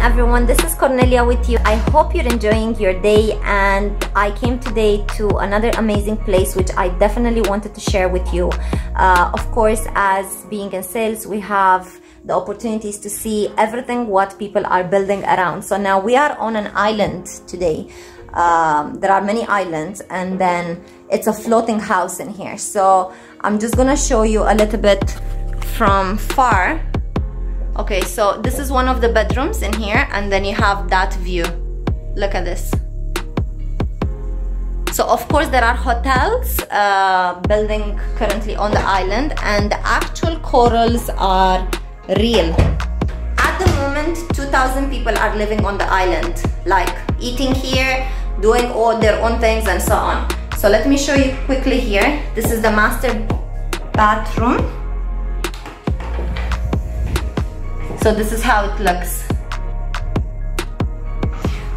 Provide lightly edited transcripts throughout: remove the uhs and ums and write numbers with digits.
Everyone, this is Cornelia with you. I hope you're enjoying your day, and I came today to another amazing place which I definitely wanted to share with you. Of course, as being in sales, we have the opportunities to see everything what people are building around. So now we are on an island today. There are many islands, and then it's a floating house in here. So I'm just gonna show you a little bit from far. Okay, so this is one of the bedrooms in here, and then you have that view. Look at this. So of course there are hotels building currently on the island, and the actual corals are real. At the moment, 2,000 people are living on the island, like eating here, doing all their own things and so on. So let me show you quickly here. This is the master bathroom. So this is how it looks.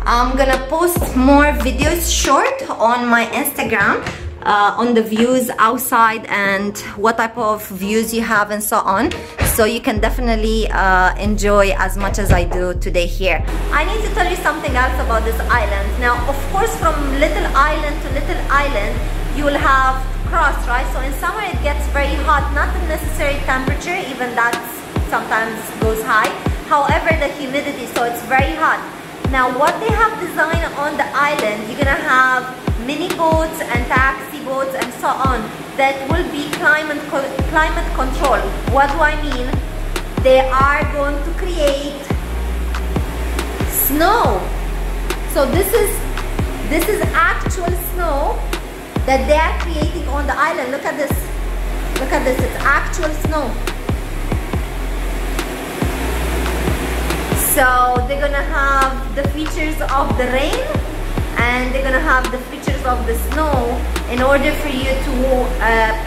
I'm gonna post more videos short on my Instagram on the views outside and what type of views you have and so on. So you can definitely enjoy as much as I do today here. I need to tell you something else about this island. Now, of course, from little island to little island, you will have cross, right? So in summer it gets very hot, not the necessary temperature, even that's sometimes goes high, however the humidity, so it's very hot. Now what they have designed on the island, you're gonna have mini boats and taxi boats and so on that will be climate control. What do I mean? They are going to create snow. So this is actual snow that they are creating on the island. Look at this. Look at this. It's actual snow. So they're gonna have the features of the rain, and they're gonna have the features of the snow in order for you to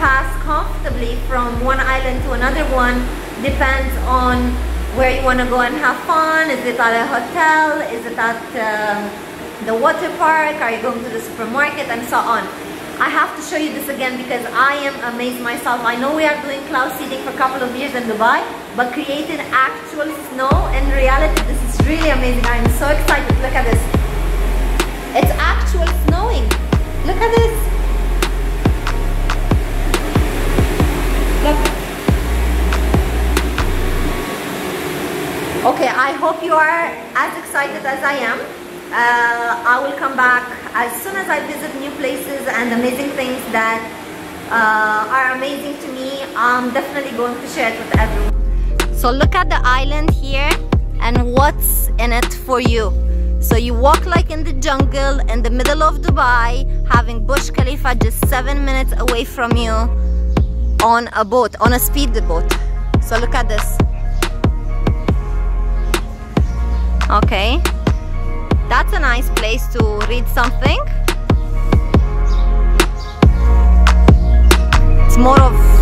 pass comfortably from one island to another one. Depends on where you wanna go and have fun. Is it at a hotel? Is it at the water park? Are you going to the supermarket? And so on. I have to show you this again because I am amazed myself. I know we are doing cloud seeding for a couple of years in Dubai, but creating actual snow in reality, this is really amazing. I'm so excited. Look at this. It's actual snowing. Look at this. Look. Okay, I hope you are as excited as I am. I will come back as soon as I visit new places and amazing things that are amazing to me. I'm definitely going to share it with everyone. So look at the island here and what's in it for you. So you walk like in the jungle in the middle of Dubai, having Burj Khalifa just 7 minutes away from you on a boat, on a speedboat. So look at this. Okay. That's a nice place to read something. It's more of